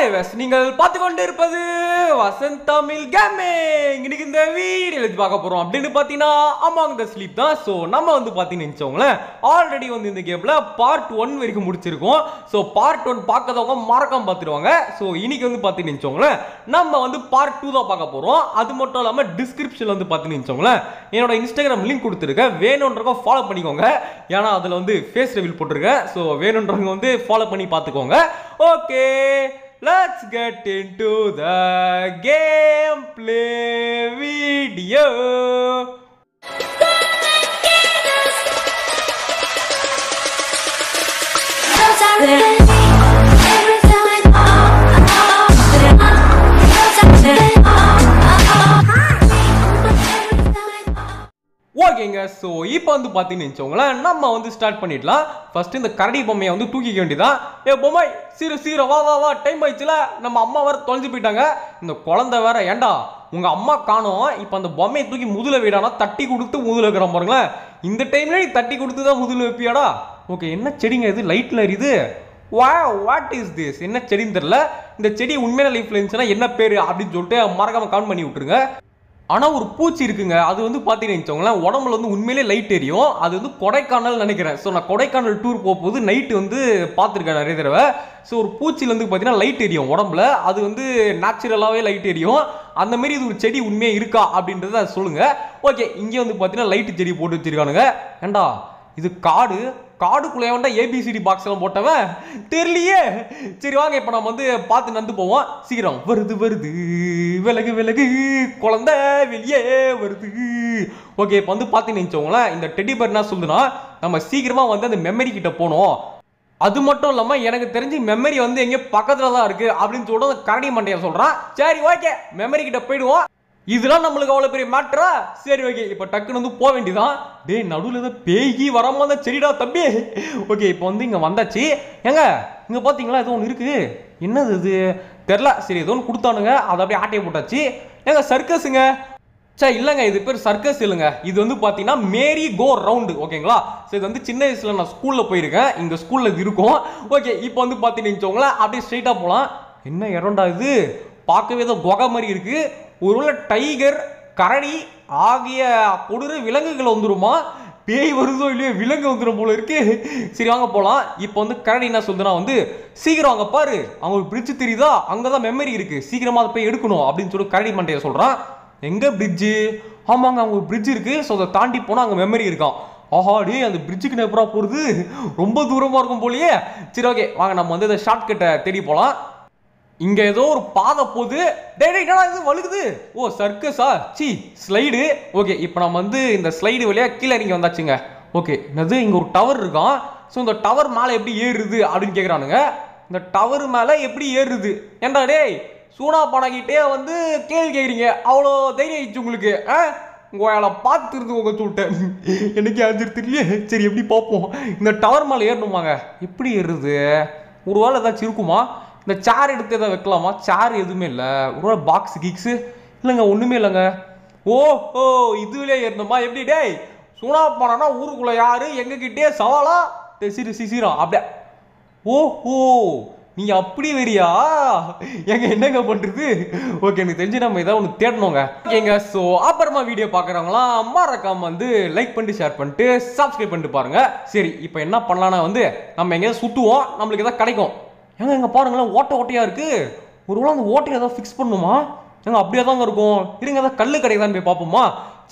Hi guys, நீங்கள் பார்த்து கொண்டிருப்பது வசந்த் தமிழ் கேமிங். இன்னைக்கு இந்த வீடியோல இது பார்க்க போறோம் அப்படினு பாத்தீனா Among the Sleep தான். சோ நம்ம வந்து பாத்தீங்கன்னுச்சவங்களே ஆல்ரெடி வந்து இந்த கேம்ல பார்ட் 1 வரைக்கும் முடிச்சிருக்கோம். சோ பார்ட் 1 பார்க்காதவங்க மறக்காம பாத்துடுவாங்க. சோ இன்னைக்கு வந்து பாத்தீங்கன்னுச்சவங்களே நம்ம வந்து பார்ட் 2 தான் பார்க்க போறோம். அது மட்டும் இல்லாம டிஸ்கிரிப்ஷன்ல வந்து பாத்தீங்கன்னுச்சவங்களே என்னோட Instagram லிங்க் கொடுத்திருக்கேன். வேணும்ன்றவங்க ஃபாலோ பண்ணிக்கோங்க. ஏனா அதுல வந்து ஃபேஸ் ரிவீல் போட்டுருக்கேன். சோ வேணும்ன்றவங்க வந்து ஃபாலோ பண்ணி பாத்துக்கோங்க. Okay, let's get into the gameplay video. ஓகேங்க, சோ இப்போ வந்து பாத்தீங்கன்னுச்சவங்களே நம்ம வந்து ஸ்டார்ட் பண்ணிடலாம். ஃபர்ஸ்ட் இந்த கரடி பொம்மையை வந்து தூக்கிக்க வேண்டியதான். ஏ பொம்மை சீரு சீரு வா வா வா, டைம் ஆயிடுச்சுல, நம்ம அம்மா வேற தொலைஞ்சு போயிட்டாங்க. இந்த குழந்தை வேற, ஏண்டா உங்க அம்மா காணோம். இப்போ அந்த பொம்மையை தூக்கி முதல வீடானா தட்டி கொடுத்து முதல வைக்கிறோம் பாருங்களேன். இந்த டைம்ல நீ தட்டி கொடுத்து தான் முதல வைப்பியாடா. ஓகே, என்ன செடிங்க இது லைட்ல எரியுது? Wow, what is this? என்ன செடின்னு தெரியல. இந்த செடி உண்மையான லைஃப்ல இருந்துச்சுன்னா என்ன பேரு அப்படின்னு சொல்லிட்டு மறக்காம கமெண்ட் பண்ணி விட்டுருங்க. ஆனால் ஒரு பூச்சி இருக்குங்க, அது வந்து பார்த்தீங்கன்னுச்சவங்களேன் உடம்புல வந்து உண்மையிலே லைட் எரியும். அது வந்து கொடைக்கானல் நினைக்கிறேன். ஸோ நான் கொடைக்கானல் டூர் போகும்போது நைட்டு வந்து பார்த்துருக்கேன் நிறைய தடவை. ஸோ ஒரு பூச்சியில் வந்து பார்த்தீங்கன்னா லைட் எரியும் உடம்புல, அது வந்து நேச்சுரலாகவே லைட் எரியும். அந்தமாரி இது ஒரு செடி உண்மையாக இருக்கா அப்படின்றத சொல்லுங்கள். ஓகே, இங்கே வந்து பார்த்தீங்கன்னா லைட்டு செடி போட்டு வச்சுருக்கானுங்க. ஏண்டா இது காடு? காடுக்குள்ளே வேண்டாம் ஏபிசிடி பாக்ஸ்லாம் போட்டவன் தெரியலையே. சரி வாங்க, இப்போ நம்ம வந்து பார்த்து நடந்து போவோம். சீக்கிரம் வருது வருது விலகு விலகு குழந்தை வெளியே வருது. ஓகே, இப்போ வந்து பார்த்துன்னு இந்த டெடி பேர் என்ன சொல்லுதுன்னா நம்ம சீக்கிரமாக வந்து அந்த மெமரி கிட்ட போனோம். அது மட்டும் இல்லாமல் எனக்கு தெரிஞ்சு மெமரி வந்து எங்கேயோ பக்கத்தில் தான் இருக்குது அப்படின்னு சொல்லிட்டு அந்த கரடி மண்டையை சொல்கிறான். சரி ஓகே, மெமரி கிட்ட போயிடுவோம். இதெல்லாம் நம்மளுக்கு அவ்வளோ பெரிய மேட்டரா? சரி ஓகே, இப்போ டக்குன்னு வந்து போக வேண்டியதான். டே நடுவில் தான் பேய்கி வராமல் தான் சரிடா தம்பி. ஓகே, இப்போ வந்து இங்கே வந்தாச்சு. ஏங்க இங்கே பார்த்தீங்களா எதுவும் ஒன்று இருக்குது? என்னது இது தெரில. சரி ஏதோ ஒன்று கொடுத்தானுங்க, அதை அப்படியே ஆட்டையை போட்டாச்சு. ஏங்க சர்க்கஸுங்க? சார் இல்லைங்க, இது பேர் சர்க்கஸ் இல்லைங்க, இது வந்து பார்த்தீங்கன்னா மேரி கோ ரவுண்டு. ஓகேங்களா, ஸோ இது வந்து சின்ன வயசில் நான் ஸ்கூலில் போயிருக்கேன். இந்த ஸ்கூலில் இது இருக்கும். ஓகே, இப்போ வந்து பார்த்தீங்கன்னுச்சவங்களேன் அப்படியே ஸ்ட்ரைட்டாக போகலாம். என்ன இடம்டா இது? பார்க்கவே ஏதோ குகை மாதிரி இருக்குது. ஒருவேளை டைகர் கரடி ஆகிய கொடுற விலங்குகள் வந்துடுமா? பேய் வருதோ இல்லையோ விலங்கு வந்துடும் போல இருக்கு. சரி வாங்க போகலாம். இப்போ வந்து கரடி என்ன சொல்லுதுன்னா வந்து சீக்கிரம் அங்கே பாரு, அவங்க ஒரு பிரிட்ஜு தெரியுதா, அங்கே தான் மெமரி இருக்குது, சீக்கிரமாக அதை போய் எடுக்கணும் அப்படின்னு சொல்லி கரடி மண்டையை சொல்கிறான். எங்கே பிரிட்ஜு? ஆமாங்க, அவங்க ஒரு பிரிட்ஜ் இருக்குது. ஸோ அதை தாண்டி போனால் அங்கே மெமரி இருக்கான். ஆஹா டே, அந்த பிரிட்ஜுக்கு எப்படா போகிறது? ரொம்ப தூரமாக இருக்கும் போலியே. சரி ஓகே, வாங்க நம்ம வந்து இதை ஷார்ட்கட்டை தேடி போகலாம். இங்கே ஏதோ ஒரு பாதை போகுது. டேரக்டாக இது வழுகுது. ஓ சர்க்கஸா? See slide. ஓகே, இப்போ நம்ம வந்து இந்த ஸ்லைடு வழியாக கீழே இறங்கி வந்தாச்சுங்க. ஓகே, என்னது இங்கே ஒரு டவர் இருக்கான். ஸோ இந்த டவர் மேலே எப்படி ஏறுது அப்படின்னு கேட்குறானுங்க. இந்த டவர் மேலே எப்படி ஏறுது? ஏண்டா டே சூனா பானகிட்டே வந்து கேள்வி கேட்குறீங்க, அவ்வளோ தைரியம் ஆயிடுச்சு உங்களுக்கு? ஆ உங்களை பார்த்துருந்து உங்க சொல்லிட்டேன், எனக்கு அஞ்சிருத்து இல்லையே. சரி எப்படி பார்ப்போம். இந்த டவர் மேலே ஏறணுமாங்க? எப்படி ஏறுது? ஒரு வேளை ஏதாச்சும் இருக்குமா? இந்த சேர் எடுத்து எதாவது வைக்கலாமா? சேர் எதுவுமே இல்லை. ஒரு பாக்ஸ் கீக்ஸு இல்லைங்க, ஒன்றுமே இல்லைங்க. ஓ ஓ இதுவிலே ஏறணுமா? எப்படி டே சுனா போனா ஊருக்குள்ளே யார் எங்ககிட்டே சவாலா சிறு சிசிரா அப்படியே. ஓ ஓ நீ அப்படி வரியா? எங்க என்னங்க பண்ணுறது? ஓகே, எனக்கு தெரிஞ்சு நம்ம ஏதாவது ஒன்று தேடணுங்க. ஓகேங்க, ஸோ அப்புறமா வீடியோ பார்க்குறவங்களாம் மறக்காம வந்து லைக் பண்ணிட்டு ஷேர் பண்ணிட்டு சப்ஸ்கிரைப் பண்ணிட்டு பாருங்கள். சரி இப்போ என்ன பண்ணலான்னா வந்து நம்ம எங்கேயாவது சுற்றுவோம், நம்மளுக்கு எதாவது கிடைக்கும். ஏங்க எங்கே பாருங்களேன் ஓட்டை ஓட்டையாக இருக்குது. ஒருவேளை அந்த ஓட்டையை ஏதாவது ஃபிக்ஸ் பண்ணணுமா? ஏங்க அப்படியே தாங்க இருக்கும். இருங்க ஏதாவது கல் கடையை தான் போய் பார்ப்போமா?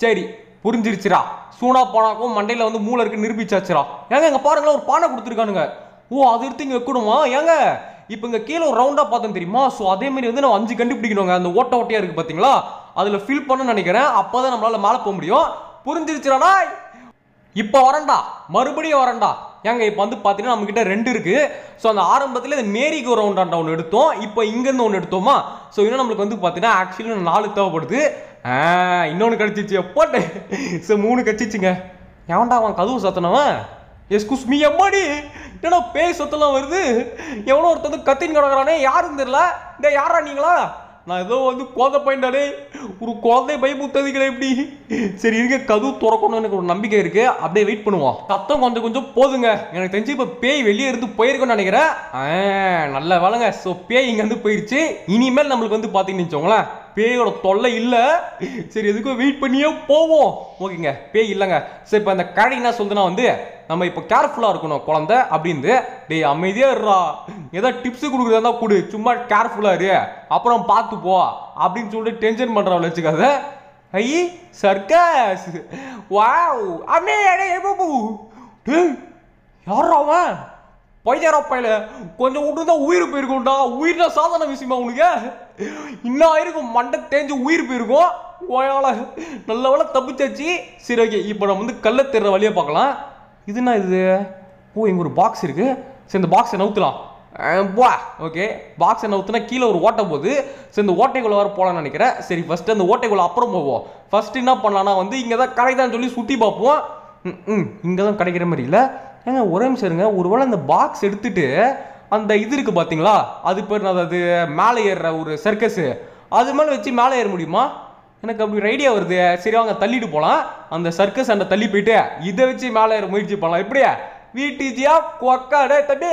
சரி புரிஞ்சிருச்சுரா, சூனா பானாக்கும் மண்டையில் வந்து மூளை இருக்கு நிரூபிச்சாச்சுரா. ஏங்க எங்கே பாருங்களேன் ஒரு பானை கொடுத்துருக்கானுங்க. ஓ அது எடுத்து இங்கே வைக்கணுமா? ஏங்க இப்போ இங்கே கீழே ஒரு ரவுண்டாக பார்த்தோம் தெரியுமா? ஸோ அதேமாரி வந்து நம்ம 5 கண்டுபிடிக்கணுங்க. அந்த ஓட்டை ஓட்டையாக இருக்குது பார்த்தீங்களா, அதில் ஃபில் பண்ணணும்னு நினைக்கிறேன். அப்போ தான் நம்மளால் மேலே போக முடியும். புரிஞ்சிருச்சுரா? இப்போ வரண்டா, மறுபடியும் வரண்டா. ஏங்க இப்போ வந்து பார்த்தீங்கன்னா நம்மக்கிட்ட 2 இருக்குது. ஸோ அந்த ஆரம்பத்தில் இந்த மேரிகோ ரவுண்டாண்டா ஒன்று எடுத்தோம், இப்போ இங்கேருந்து ஒன்று எடுத்தோமா? ஸோ இன்னும் நம்மளுக்கு வந்து பார்த்தீங்கன்னா ஆக்சுவலி 4 தேவைப்படுது. இன்னொன்று கிடச்சிச்சு போட்டு. ஸோ 3 கிடச்சிச்சுங்க. ஏன்டா அவன் கதவு சத்தனவன்? எஸ்கூஸ் மீ எம்மாடி, ஏன்னா பேய் சத்தெல்லாம் வருது. எவ்வளோ ஒருத்தர் கத்தின்னு கிடக்குறானே, யாருன்னு தெரியல. இந்த யாரா நீங்களா? நான் ஏதோ வந்து கோதை பையன்டாலே ஒரு கோதை பயமுத்ததுங்களே இப்படி சரி இருங்க கது துறக்கணும்னு எனக்கு ஒரு நம்பிக்கை இருக்கு அப்படியே வெயிட் பண்ணுவோம் சத்தம் கொஞ்சம் கொஞ்சம் போதுங்க எனக்கு தெரிஞ்சு இப்ப பேய் வெளியே இருந்து போயிருக்கும்னு நினைக்கிறேன் நல்ல வேளைங்க சோ பேய் இங்க வந்து போயிருச்சு இனிமேல் நமக்கு வந்து பாத்தீங்கன்னுச்சோங்களா பேயோட தொல்லை இல்ல சரி எதுக்கு வெயிட் பண்ணியே போவோம் ஓகேங்க பேய் இல்லங்க சரி இப்ப அந்த கழை என்ன சொல்லுதுனா வந்து நம்ம இப்ப கேர்ஃபுல்லா இருக்கணும் குழந்தை அப்படிந்து டேய் அமைதியா இருடா ஏதா டிப்ஸ் குடுக்குறதா குடு சும்மா கேர்ஃபுல்லா இரு அப்புறம் பாத்து போ அப்படினு சொல்லிட்டு டென்ஷன் பண்றவள வெச்சுக்காத ஐ சர்க்கஸ் வாவ் அண்ணே ஏய் பாபு டேய் யாரவா போய்டறோ பையல கொஞ்சம் விட்டுதா உயிர் போயிருக்கும்டா உயிர்ல சாதாரண விஷயமா உனக்கு இன்னும் ஆயிருக்கும் மண்டை தேஞ்சு உயிர் போயிருக்கும் கோயால நல்லவள தப்பிச்சாச்சு சரி ஓகே இப்போ நம்ம வந்து கள்ள தெற வழியா பார்க்கலாம் This is a box. This is a box. Okay, box and out of water. So, the water will go. First, the water will go. First, you can see the carriage. You can see the box. You can see the எனக்கு அப்படி ஒரு idea வருது சரி வாங்க தள்ளிட்டு போலாம் அந்த circus அந்த தள்ளி போயிடு இத வச்சு மேலே ஏற முயற்சி பண்ணலாம் இப்படியா விடிஜியா கொக்காடே தம்பி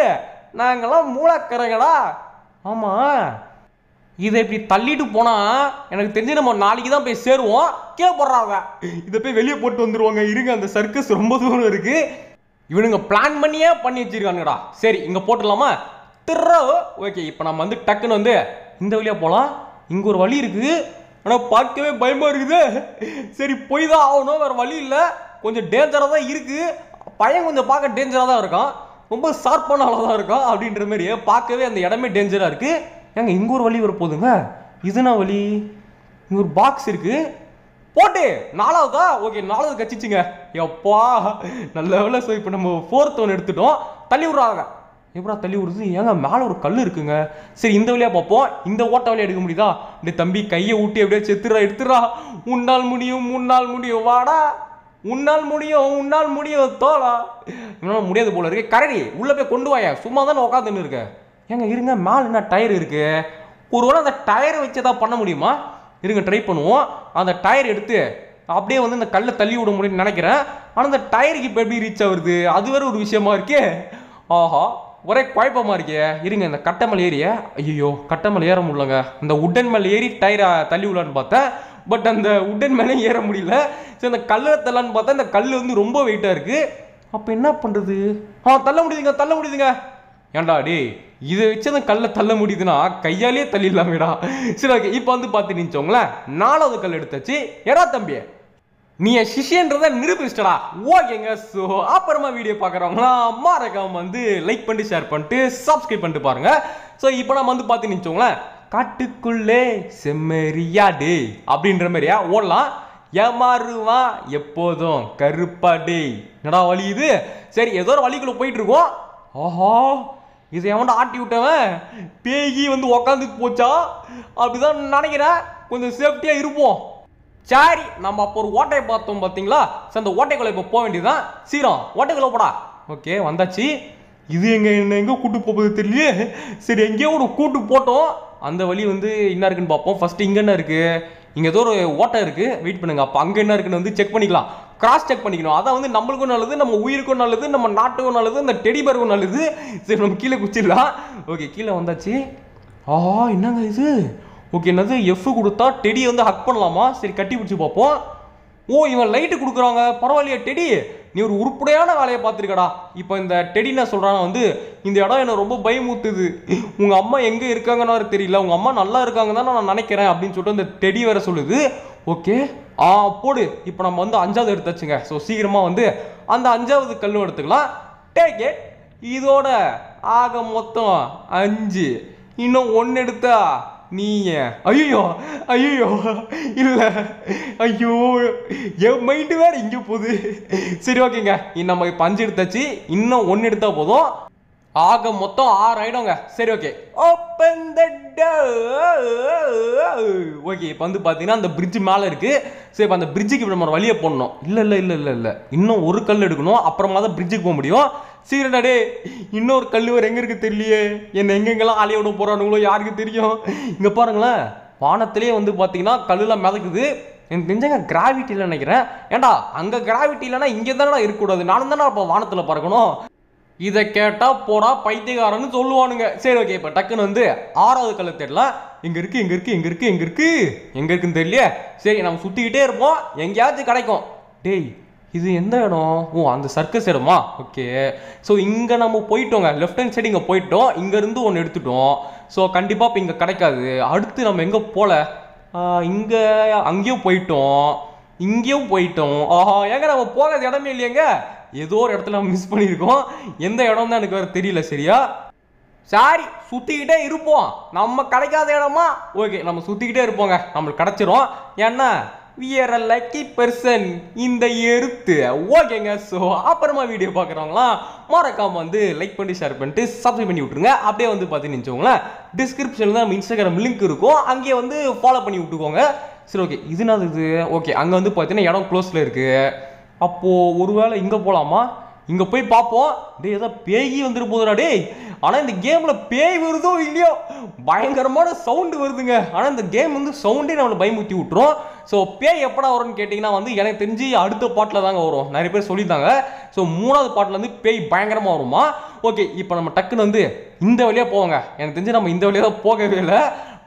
நாங்கலாம் மூலக்கரங்கடா ஆமா இத இப்படி தள்ளிட்டு போனா எனக்கு தெரிஞ்சு நம்ம நாளைக்கு தான் போய் சேருவோம் கே போறாங்க இத போய் வெளிய போட்டு வந்துருவாங்க இருங்க அந்த சர்க்கஸ் ரொம்ப தூரம் இருக்கு இவனுங்க பிளான் பண்ணியே பண்ணி வச்சிருக்கானுங்கடா சரி இங்க போட்டுடலாமா திரோ ஓகே இப்போ நம்ம வந்து டக்குன்னு வந்து இந்த வழியா போலாம் இங்க ஒரு வழி இருக்கு انا பார்க்கவே பயமா இருக்குது சரி போய் தான் ஆவணும் வேற வழி இல்ல கொஞ்சம் டேஞ்சரா தான் இருக்கு பயம் கொஞ்சம் பார்க்க டேஞ்சரா தான் இருக்கும் ரொம்ப ஷார்ப்பான அளவா தான் இருக்கும் அப்படின்ற மாதிரி பார்க்கவே அந்த இடமே டேஞ்சரா இருக்கு ஏங்க இங்க ஒரு வழி வர போகுதுங்க இதுனா வழி இங்க ஒரு பாக்ஸ் இருக்கு போடு நாலாவதா ஓகே நாலாவது கச்சிச்சுங்க அப்பா நல்ல வேளை சோ இப்போ நம்ம 4th one எடுத்துட்டோம் தள்ளி விடுறாங்க எப்படா தள்ளி ஊறுது ஏங்க மேல ஒரு கல்லு இருக்குங்க சரி இந்த வழியா பாப்போம் இந்த ஓட்ட வழியா எடுக்க முடியுதா இந்த தம்பி கையை ஊட்டி அப்படியே செத்துறா எடுத்துறா முன்னால் முடியும் வாடா முன்னால் முடியும் தோளா இவனால முடியாது போல இருக்கு கரடி உள்ள போய் கொண்டு வாயா சும்மா தான் உட்கார்ந்து இருக்க ஏங்க இருங்க மேல என்ன டயர் இருக்கு ஒருவேளை அந்த டயரை வச்சு ஏதாவது பண்ண முடியுமா இருங்க ட்ரை பண்ணுவோம் அந்த டயர் எடுத்து அப்படியே வந்து இந்த கல்லை தள்ளி விட முடியும்னு நினைக்கிறேன் ஆனா அந்த டயருக்கு இப்ப எப்படி ரீச் ஆகுது அது வேற ஒரு விஷயமா இருக்கே ஆஹா ஒரே குழப்பமா இருக்கே இருங்க இந்த கட்டமலை ஏரியா ஐயோ கட்டமலை ஏற முடியலங்க இந்த உடன் மேல ஏறி டயரை தள்ளி விடலான்னு பார்த்தேன் பட் அந்த உடன் மேலே ஏற முடியல சரி அந்த கல்லை தள்ளலான்னு பார்த்தா இந்த கல் வந்து ரொம்ப வெயிட்டா இருக்கு அப்போ என்ன பண்றது தள்ள முடியுதுங்க ஏண்டா டேய் இதை வச்சு அந்த கல்லை தள்ள முடியுதுன்னா கையாலேயே தள்ளிடலாமேடா சரி ஓகே இப்போ வந்து பார்த்து நினைச்சோங்களேன் நாலாவது கல் எடுத்தாச்சு ஏடா தம்பி நீ சிஷியன்றதை நிரூபிச்சிட்டடா ஓகேங்க ஸோ அப்புறமா வீடியோ பார்க்குறவங்களா மறக்காம வந்து லைக் பண்ணிட்டு ஷேர் பண்ணிட்டு சப்ஸ்கிரைப் பண்ணிட்டு பாருங்க ஸோ இப்போ நம்ம வந்து பார்த்து நினச்சோங்களேன் காட்டுக்குள்ளே செம்மரியா டே அப்படின்ற மாதிரியா ஓடலாம் ஏமாறுவா எப்போதும் கருப்பா டே என்னடா வழி இது சரி ஏதோ ஒரு வழிக்குள்ளே போயிட்டு இருக்கோம் ஆஹா இதை எவன்டா ஆட்டி விட்டவன் பேகி வந்து உக்காந்து போச்சா அப்படிதான் நினைக்கிறேன் கொஞ்சம் சேஃப்டியாக இருப்போம் சரி நம்ம அப்போ ஒரு ஓட்டை பார்த்தோம் பார்த்தீங்களா சரி அந்த ஓட்டைக்குள்ள இப்போ போக வேண்டியதுதான் சீரம் ஓட்டைக்குள்ள போடா ஓகே வந்தாச்சு இது எங்கே என்ன எங்கே கூட்டு போகுது தெரியலையே சரி எங்கேயோ ஒரு கூட்டு போட்டோம் அந்த வழி வந்து என்ன இருக்குன்னு பார்ப்போம் ஃபர்ஸ்ட் இங்கே என்ன இருக்கு இங்கே ஏதோ ஒரு ஓட்டை இருக்கு வெயிட் பண்ணுங்க அப்போ அங்கே என்ன இருக்குன்னு வந்து செக் பண்ணிக்கலாம் கிராஸ் செக் பண்ணிக்கணும் அதான் வந்து நம்மளுக்கும் நல்லது நம்ம உயிருக்கும் நல்லது நம்ம நாட்டுக்கும் நல்லது இந்த டெடிபருக்கும் நல்லது சரி நம்ம கீழே குச்சிடலாம் ஓகே கீழே வந்தாச்சு ஆ என்னங்க இது ஓகே என்னது எஃப் கொடுத்தா டெடி வந்து ஹக் பண்ணலாமா சரி கட்டி பிடிச்சி பார்ப்போம் ஓ இவன் லைட்டு கொடுக்குறாங்க பரவாயில்லையா டெடி நீ ஒரு உருப்படையான வேலையை பார்த்துருக்கடா இப்போ இந்த டெடி நான் சொல்கிறானா வந்து இந்த இடம் என்னை ரொம்ப பயமுறுத்துது உங்கள் அம்மா எங்கே இருக்காங்கன்னு தெரியல உங்கள் அம்மா நல்லா இருக்காங்க தான் நான் நினைக்கிறேன் அப்படின்னு சொல்லிட்டு இந்த டெடி வேற சொல்லுது ஓகே ஆ போடு இப்போ நம்ம வந்து 5வது எடுத்தாச்சுங்க ஸோ சீக்கிரமாக வந்து அந்த 5வது கல்லும் எடுத்துக்கலாம் டேக் இட் இதோட ஆக மொத்தம் 5 இன்னும் 1 எடுத்தா நீ ஐயோ இல்லை ஐயோ என் மைண்டு வேற இங்கே போகுது சரி ஓகேங்க நம்ம இப்போ 5 எடுத்தாச்சு இன்னும் 1 எடுத்தா போதும் ஆக மொத்தம் 6 ஆயிடுங்க சரி okay open the door okay இப்போ வந்து பார்த்தீங்கன்னா அந்த பிரிட்ஜ் மேலே இருக்கு சரி இப்போ அந்த பிரிட்ஜுக்கு நம்ம வழியை போடணும் இல்லை இன்னும் ஒரு கல் எடுக்கணும் அப்புறமா தான் பிரிட்ஜுக்கு போக முடியும் சீரடா டே இன்னொரு கல் வேறு எங்கே இருக்குது தெரியலையே என்ன எங்கெங்கெல்லாம் ஆலையோட போகிறானுங்களோ யாருக்கு தெரியும் இங்கே பாருங்களேன் வானத்திலே வந்து பார்த்தீங்கன்னா கல்லில் மிதக்குது. எனக்கு தெரிஞ்சங்க கிராவிட்டி இல்லைன்னு நினைக்கிறேன். ஏண்டா அங்கே கிராவிட்டி இல்லைன்னா இங்கே தானே இருக்கக்கூடாது, நானும் தானே அப்போ வானத்தில் பறக்கணும். இதை கேட்டால் போடா பைத்தியக்காரன்னு சொல்லுவானுங்க. சரி ஓகே, இப்போ டக்குன்னு வந்து ஆறாவது கல்லை தேடலாம். இங்கே இருக்குது, இங்கே இருக்குது, இங்கே இருக்குது, இங்கே இருக்குது, எங்கே இருக்குன்னு தெரியலையே. சரி நம்ம சுற்றிக்கிட்டே இருப்போம், எங்கேயாச்சும் கிடைக்கும். டேய் இது எந்த இடம்? ஓ அந்த சர்க்கஸ் இடமா, ஓகே. ஸோ இங்கே நம்ம போயிட்டோங்க, லெஃப்ட் ஹேண்ட் சைடு இங்கே போயிட்டோம், இங்கேருந்து ஒன்று எடுத்துட்டோம். ஸோ கண்டிப்பாக இப்போ இங்கே கிடைக்காது. அடுத்து நம்ம எங்கே போகல, இங்கே அங்கேயும் போயிட்டோம், இங்கேயும் போயிட்டோம். ஆஹா ஏங்க நம்ம போகாத இடமே இல்லையங்க, ஏதோ ஒரு இடத்துல நம்ம மிஸ் பண்ணியிருக்கோம். எந்த இடம் தான் எனக்கு வேறு தெரியல. சரியா சாரி, சுற்றிக்கிட்டே இருப்போம். நம்ம கிடைக்காத இடமா ஓகே, நம்ம சுற்றிக்கிட்டே இருப்போங்க, நம்மளுக்கு கிடச்சிரும். ஏன்னா விஆர் அ லக்கி பெர்சன் இந்த எருத்து. ஓகேங்க, ஸோ அப்புறமா வீடியோ பார்க்குறவங்களாம் மறக்காமல் வந்து லைக் பண்ணி ஷேர் பண்ணிட்டு சப்ஸ்கிரைப் பண்ணி விட்ருங்க. அப்படியே வந்து பார்த்துன்னு நினச்சவங்களேன், டிஸ்கிரிப்ஷனில் நம்ம இன்ஸ்டாகிராம் லிங்க் இருக்கும், அங்கேயே வந்து ஃபாலோ பண்ணி விட்டுக்கோங்க. சரி ஓகே, இது நான் இது ஓகே. அங்கே வந்து பார்த்தீங்கன்னா இடம் க்ளோஸில் இருக்குது. அப்போது ஒருவேளை இங்கே போகலாமா? இங்கே போய் பார்ப்போம். டே ஏதோ பேய் வந்துட்டு போதுடா. டே ஆனால் இந்த கேமில் பேய் வருதோ இல்லையோ பயங்கரமான சவுண்டு வருதுங்க. ஆனால் இந்த கேம் வந்து சவுண்டே நம்மளை பயமுத்தி விட்டுரும். ஸோ பேய் எப்படா வரும்னு கேட்டிங்கன்னா வந்து எனக்கு தெரிஞ்சு அடுத்த பாட்டில் தாங்க வரும், நிறைய பேர் சொல்லியிருந்தாங்க. ஸோ மூணாவது பாட்டில் வந்து பேய் பயங்கரமாக வருமா. ஓகே இப்போ நம்ம டக்குன்னு வந்து இந்த வழியாக போவோங்க. எனக்கு தெரிஞ்சு நம்ம இந்த வழியாக தான் போகவே இல்லை,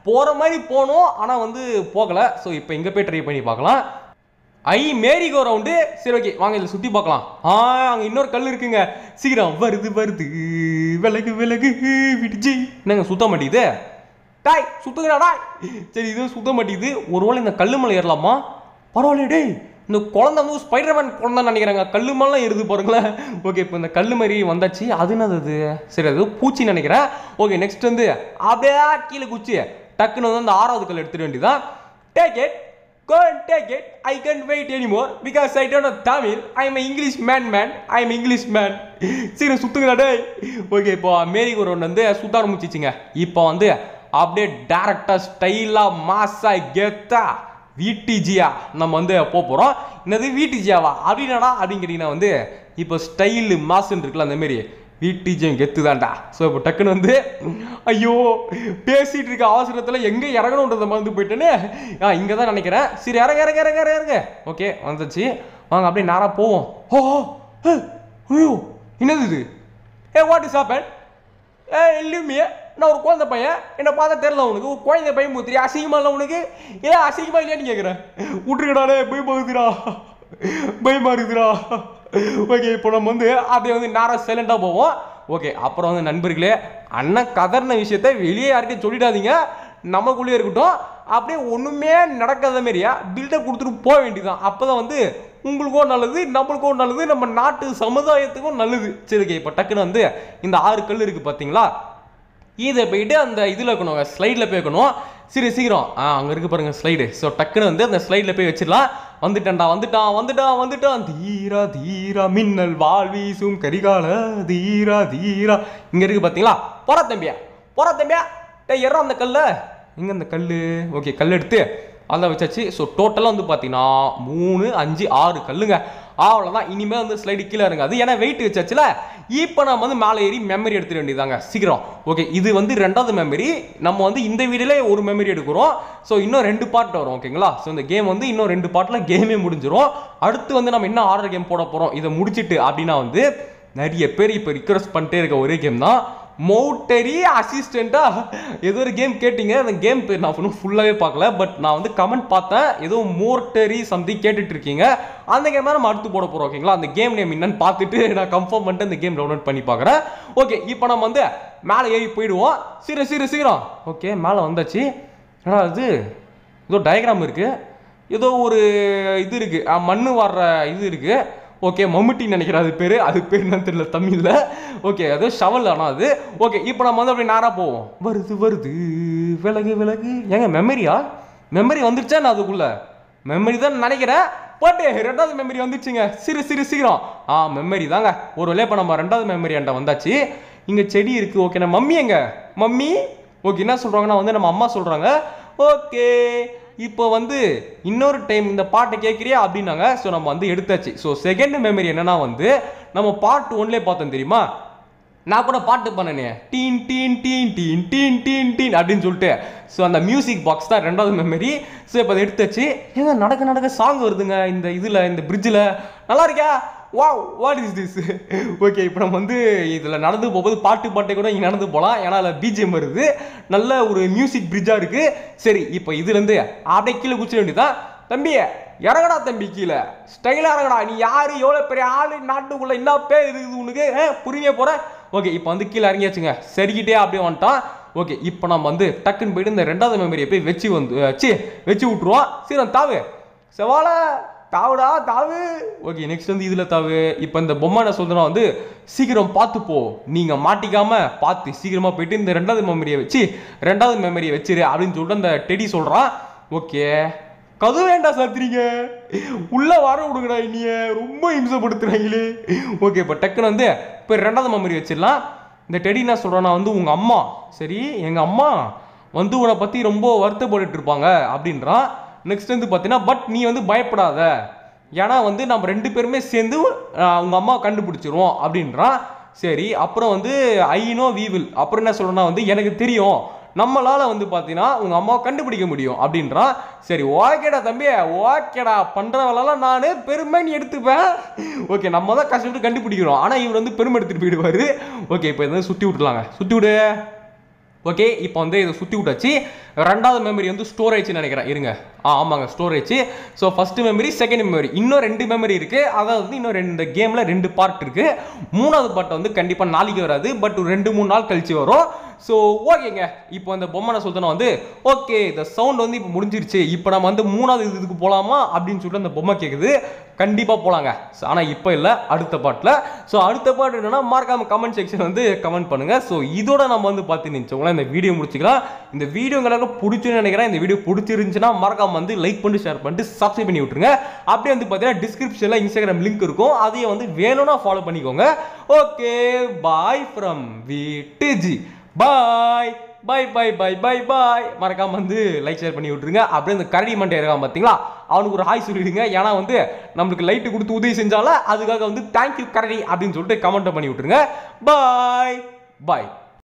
போகிற மாதிரி போனோம் ஆனால் வந்து போகலை. ஸோ இப்போ இங்கே போய் ட்ரை பண்ணி பார்க்கலாம். ஐ மேரிகோ ரவுண்டு. சரி ஓகே வாங்க இதில் சுற்றி பார்க்கலாம். அங்கே இன்னொரு கல் இருக்குங்க, சீக்கிரம் வருது வருது விலகு விலகு விடுச்சு. என்னங்க சுத்த மாட்டேங்குது? டாய் சுத்துங்கடா. சரி இது சுத்த மாட்டேங்குது. ஒரு வேளை இந்த கல் மேலே ஏறலாமா? பரவாயில்ல. டே இந்த குழந்தை வந்து ஸ்பைடர்மேன் குழந்தைன்னு நினைக்கிறாங்க, கல் மேலாம் ஏறுது பாருங்களேன். ஓகே இப்போ இந்த கல் மாதிரி வந்தாச்சு, அது என்னது அது? சரி அது பூச்சின்னு நினைக்கிறேன். ஓகே நெக்ஸ்ட் வந்து அப்படியே கீழே குச்சி டக்குன்னு வந்து அந்த ஆறாவது கல் எடுத்துட வேண்டியதான். Take it, go and take it, I can't wait anymore because I don't know Tamil, I am an English man, I am English man. சீக்கிர சுத்துங்களா. டே ஓகே இப்போ மேரிகோ ரவுண்ட் வந்து சுத்த ஆரம்பிச்சிச்சுங்க. இப்போ வந்து அப்படியே டேரெக்டாக ஸ்டைலாக மாசா கெத்தா வீட்டிஜியா நம்ம வந்து போகிறோம். என்னது வீட்டிஜியாவா அப்படின்னா அப்படின்னு கேட்டிங்கன்னா வந்து இப்போ ஸ்டைலு மாசுன்னு இருக்குல்ல, அந்தமாரி வீட்டிஜியம் கெத்து தான்டா. ஸோ இப்போ டக்குன்னு வந்து ஐயோ பேசிகிட்டு இருக்க அவசரத்தில் எங்கே இறங்கணுன்றத மறந்து போயிட்டேன்னு இங்கே தான் நினைக்கிறேன். சரி இறங்க இறங்க இறங்க இறங்க. ஓகே வந்துச்சு, வாங்க அப்படியே நேராக போவோம். ஓ ஐயோ என்னது இது? ஏ வாட் இஸ் ஹேப்பன்? ஏ இல்லையுமே நான் ஒரு குழந்தை பையன், என்னை பார்த்தா தெரில உனக்கு, ஒரு குழந்தை பையன் போத்துறியா, அசிங்கமாக இல்லை உனக்கு? ஏன் அசிங்கமாக இல்லையான்னு கேட்குறேன். விட்டுருக்கடாலே போய் போகுதுரா, பயமாக இருக்குதுரா. ஓகே இப்போ நம்ம வந்து அப்படியே வந்து நேரம் சைலண்டாக போவோம். ஓகே அப்புறம் வந்து நண்பர்களே அண்ணன் கதறின விஷயத்த வெளியே யார்கிட்டையும் சொல்லிடாதீங்க, நமக்குள்ளே இருக்கட்டும். அப்படியே ஒன்றுமே நடக்காத மாரியா பில்டப் கொடுத்துட்டு போக வேண்டியதுதான். அப்போ தான் வந்து உங்களுக்கும் நல்லது, நம்மளுக்கும் நல்லது, நம்ம நாட்டு சமுதாயத்துக்கும் நல்லது. சரி ஓகே இப்போ டக்குன்னு வந்து இந்த ஆறு கல் இருக்குது பார்த்தீங்களா, இதை போயிட்டு அந்த இதில் வைக்கணுங்க, ஸ்லைடில் போய் வைக்கணும். சரி சீக்கிரம் அங்கே இருக்குது பாருங்கள் ஸ்லைடு. ஸோ டக்குன்னு வந்து அந்த ஸ்லைடில் போய் வச்சிடலாம். வந்துட்டேன்டா வந்துட்டான் வந்துட்டான் வந்துட்டான். தீரா தீரா மின்னல் வால் வீசும் கரிகால தீரா தீரா. இங்கே இருக்குது பார்த்தீங்களா, போற தம்பியா போற தம்பியா. டே ஏறோம் அந்த கல்லை, இங்கே அந்த கல். ஓகே கல் எடுத்து அதெல்லாம் வச்சாச்சு. ஸோ டோட்டலாக வந்து பார்த்தீங்கன்னா 3, 5, 6 கல்லுங்க. அவ்வளோதான், இனிமேல் வந்து ஸ்லைடு கீழே இருக்காது, ஏன்னா வெயிட் வச்சாச்சுல. இப்போ நம்ம வந்து மேலே ஏறி மெமரி எடுத்துட வேண்டியதாங்க சீக்கிரம். ஓகே இது வந்து 2வது மெமரி, நம்ம வந்து இந்த வீடியோல ஒரு மெமரி எடுக்கிறோம். ஸோ இன்னும் 2 பார்ட் வரும் ஓகேங்களா. ஸோ இந்த கேம் வந்து இன்னும் 2 பார்ட்டில் கேமே முடிஞ்சிடும். அடுத்து வந்து நம்ம என்ன ஆர்டர் கேம் போட போகிறோம் இதை முடிச்சுட்டு அப்படின்னா வந்து நிறைய பேர் இப்போ ரிக்வஸ்ட் பண்ணிட்டே இருக்க ஒரே கேம் தான், மோட்டரி அசிஸ்டண்டா ஏதோ ஒரு கேம் கேட்டிங்க. அந்த கேம் பேர் நான் ஒன்றும் ஃபுல்லாகவே பார்க்கல, பட் நான் வந்து கமெண்ட் பார்த்தேன், ஏதோ மோட்டரி சம்திங் கேட்டுட்ருக்கீங்க. அந்த கேம் தான் நம்ம அடுத்து போட போகிறோம் ஓகேங்களா. அந்த கேம் நேம் என்னன்னு பார்த்துட்டு நான் கன்ஃபார்ம் பண்ணிட்டு அந்த கேம் டவுன்லோட் பண்ணி பார்க்குறேன். ஓகே இப்போ நம்ம வந்து மேலே ஏறி போயிடுவோம். சரி சரி சீக்கிரம். ஓகே மேலே வந்தாச்சு. ஏன்னா அது ஏதோ டயக்ராம் இருக்குது, ஏதோ ஒரு இது இருக்குது, மண்ணு வர்ற இது இருக்குது. ஓகே மம்முட்டின்னு நினைக்கிறேன் அது பேர், அது பேர் என்னன்னு தெரியல தமிழில். ஓகே அது ஷவல் ஆனால் அது. ஓகே இப்போ நம்ம வந்து அப்படி நேராக போவோம். வருது வருது விலகு விலகு. ஏங்க மெமரியா? மெமரி வந்துருச்சா? நான் அதுக்குள்ளே மெமரி தான் நினைக்கிறேன், பட் 2வது மெமரி வந்துருச்சுங்க. சிறு சிறு சீக்கிரம் மெமரி தாங்க. ஒரு வேலையை இப்போ நம்ம 2வது மெமரி என்கிட்ட வந்தாச்சு. இங்கே செடி இருக்குது. ஓகே நம்ம மம்மி எங்க மம்மி? ஓகே என்ன சொல்கிறாங்கன்னா வந்து நம்ம அம்மா சொல்கிறாங்க. ஓகே இப்போ வந்து இன்னொரு டைம் இந்த பாட்டை கேட்குறியா அப்படின்னாங்க. ஸோ நம்ம வந்து எடுத்தாச்சு. ஸோ செகண்ட் மெமரி என்னென்னா வந்து நம்ம பார்ட் 1லே பார்த்தோம் தெரியுமா, நான் கூட பாட்டு பண்ணனே டீன் டீன் டீன் டீன் டீன் டீன் டீன் அப்படினு சொல்லிட்டு சோ அந்த மியூзик பாக்ஸ் தான் இரண்டாவது மெமரி சோ இப்ப அதை எடுத்துச்சு ஏங்க நடக்க நடக்க சாங் வருதுங்க இந்த இதுல இந்த பிரிட்ஜ்ல நல்லா இருக்கா wow what is this okay இப்போ நம்ம வந்து இதல நடந்து போறது பாட்டு கூட இங்க நடந்து போலாம் ஏனா அதுல BGM வருது நல்ல ஒரு மியூзик பிரிட்ஜா இருக்கு சரி இப்போ இதுல இருந்து அப்படியே கீழ குதிச்ச வேண்டியதா தம்பி இறங்கடா தம்பி கீழ ஸ்டைலா இறங்கடா நீ யாரு எவ்வளவு பெரிய ஆளு நாட்டுக்குள்ள என்ன பேர் இருக்குது உனக்கு புரியவே போற ஓகே இப்போ வந்து கீழ இறங்கியாச்சுங்க சரிக்கிட்டே அப்படியே வந்துட்டான் ஓகே இப்போ நம்ம வந்து டக்குன்னு போய் இந்த இரண்டாவது மெமரியை போய் வெச்சி விட்டுறோம் சீக்கிரம் தாவு சவால தாவுடா தாவு ஓகே நெக்ஸ்ட் வந்து இதுல தாவு இப்போ இந்த பொம்மை நான் சொல்றேன்னா வந்து சீக்கிரம் பார்த்து போ நீங்க மாட்டிக்காம பார்த்து சீக்கிரமா போய்ட்டு இந்த இரண்டாவது மெமரியை வெச்சிரு அப்படினு சொல்லிட்டு அந்த டெடி சொல்றான் ஓகே கது வேண்டாம் சாத்திரீங்க உள்ள வர விடுங்கடா இனிய ரொம்ப இம்சப்படுத்துறாங்களே ஓகே இப்போ டக்குன்னு வந்து இப்போ ரெண்டாவது மெமரி வச்சிடலாம் இந்த டெடி என்ன சொல்கிறான்னா வந்து உங்கள் அம்மா சரி எங்கள் அம்மா வந்து உன்னை பற்றி ரொம்ப வருத்தப்பட்டு இருப்பாங்க அப்படின்றான் நெக்ஸ்ட் வந்து பார்த்தீங்கன்னா பட் நீ வந்து பயப்படாத ஏன்னா வந்து நம்ம ரெண்டு பேருமே சேர்ந்து உங்கள் அம்மாவை கண்டுபிடிச்சிருவோம் அப்படின்றான் சரி அப்புறம் வந்து ஐ நோ வி வில் அப்புறம் என்ன சொல்கிறேன்னா வந்து எனக்கு தெரியும் நம்மளால வந்து பார்த்தீங்கன்னா உங்க அம்மாவை கண்டுபிடிக்க முடியும் அப்படின்றான் சரி ஓகேடா தம்பி ஓகேடா பண்றவளெல்லாம் நான் பெருமைன்னு எடுத்துப்பேன் ஓகே நம்ம தான் கஷ்டப்பட்டு கண்டுபிடிக்கிறோம் ஆனால் இவர் வந்து பெருமை எடுத்துட்டு போயிடுவாரு ஓகே இப்போ இதை சுற்றி விட்டுலாங்க சுற்றி விடு ஓகே இப்போ வந்து இதை சுற்றி விட்டாச்சு ரெண்டாவது மெமரி வந்து ஸ்டோரேஜ் நினைக்கிறேன் இருங்க ஆமாங்க storage so first memory second memory இன்னும் ரெண்டு மெமரி இருக்குது அதாவது இன்னும் இந்த கேமில் ரெண்டு பார்ட் இருக்குது மூணாவது பார்ட் வந்து கண்டிப்பாக நாளைக்கு வராது பட் ரெண்டு மூணு நாள் கழிச்சு வரும் ஸோ ஓகேங்க இப்போ இந்த பொம்மை நான் சொல்கிறேன்னா வந்து ஓகே இந்த சவுண்ட் வந்து இப்போ முடிஞ்சிருச்சு இப்போ நம்ம வந்து மூணாவது இதுக்கு போகலாமா அப்படின்னு சொல்லிட்டு அந்த பொம்மை கேட்குது கண்டிப்பாக போகலாங்க ஆனால் இப்போ இல்லை அடுத்த பாட்டில் ஸோ அடுத்த பாட்டு என்னென்னா மறக்காமல் கமெண்ட் செக்ஷன் வந்து கமெண்ட் பண்ணுங்கள் ஸோ இதோட நம்ம வந்து பார்த்து நினச்சோங்களா இந்த வீடியோ முடிச்சுக்கலாம் இந்த வீடியோ எங்களுக்கு பிடிச்சுன்னு நினைக்கிறேன் இந்த வீடியோ பிடிச்சிருந்துச்சுன்னா மறக்காமல் வந்து லைக் பண்ணிட்டு ஷேர் பண்ணிட்டு சப்ஸ்கிரைப் பண்ணி விட்டுருங்க அப்படியே வந்து பார்த்தீங்கன்னா டிஸ்கிரிப்ஷனில் இன்ஸ்டாகிராம் லிங்க் இருக்கும் அதையே வந்து வேணும்னா ஃபாலோ பண்ணிக்கோங்க okay bye from VTG bye bye bye bye bye bye மறக்காம வந்து லைக் ஷேர் பண்ணி விட்டுருங்க அப்படியே இந்த கரடி மண்டை இருக்கான் பார்த்தீங்களா அவனுக்கு ஒரு ஹாய் சொல்லிடுங்க ஏன்னா வந்து நம்மளுக்கு லைட்டு கொடுத்து உதவி செஞ்சாலும் அதுக்காக வந்து தேங்க்யூ கரடி அப்படின்னு சொல்லிட்டு கமெண்ட் பண்ணி விட்டுருங்க பாய் பாய்.